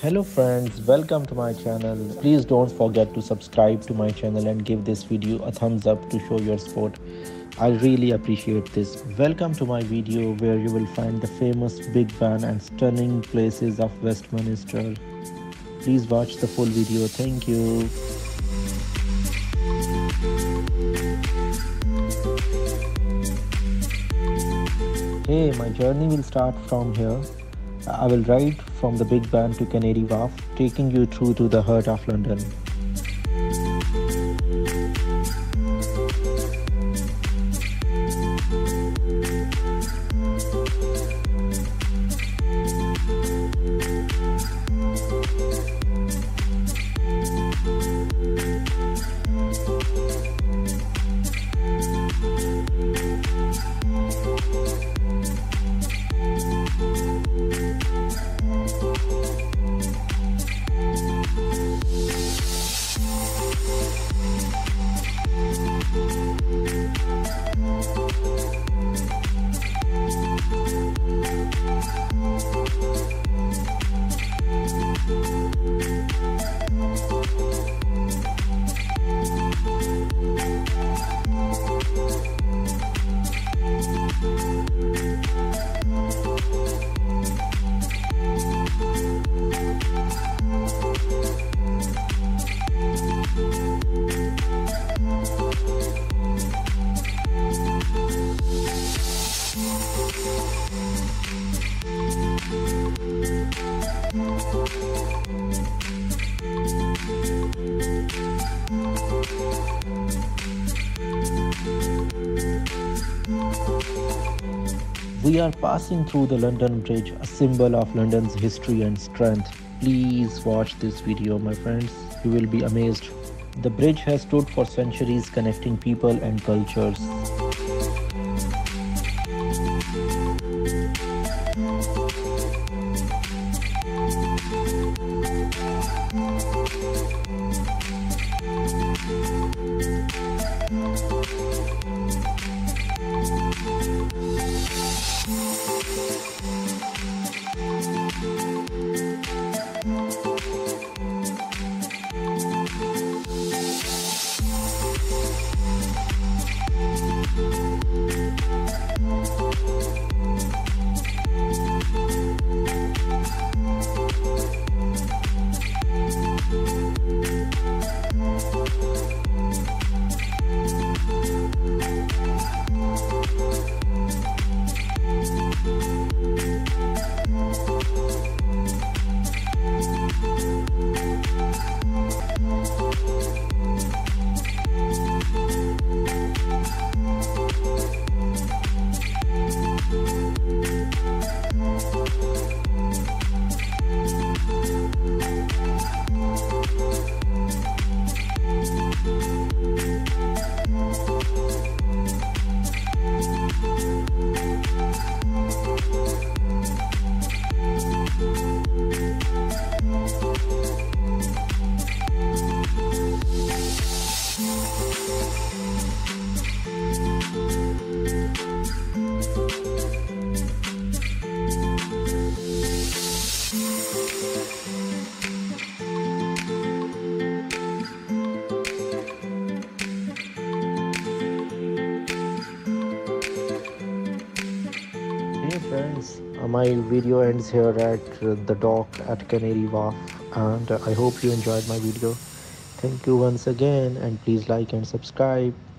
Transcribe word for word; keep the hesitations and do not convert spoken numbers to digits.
Hello friends, welcome to my channel. Please don't forget to subscribe to my channel and give this video a thumbs up to show your support. I really appreciate this. Welcome to my video where you will find the famous Big Ben and stunning places of Westminster. Please watch the full video. Thank you. Hey, my journey will start from here. I will ride from the Big Ben to Canary Wharf, taking you through to the heart of London. We are passing through the London Bridge, a symbol of London's history and strength. Please watch this video, my friends. You will be amazed. The bridge has stood for centuries, connecting people and cultures. My video ends here at the dock at Canary Wharf, and I hope you enjoyed my video. Thank you once again, and please like and subscribe.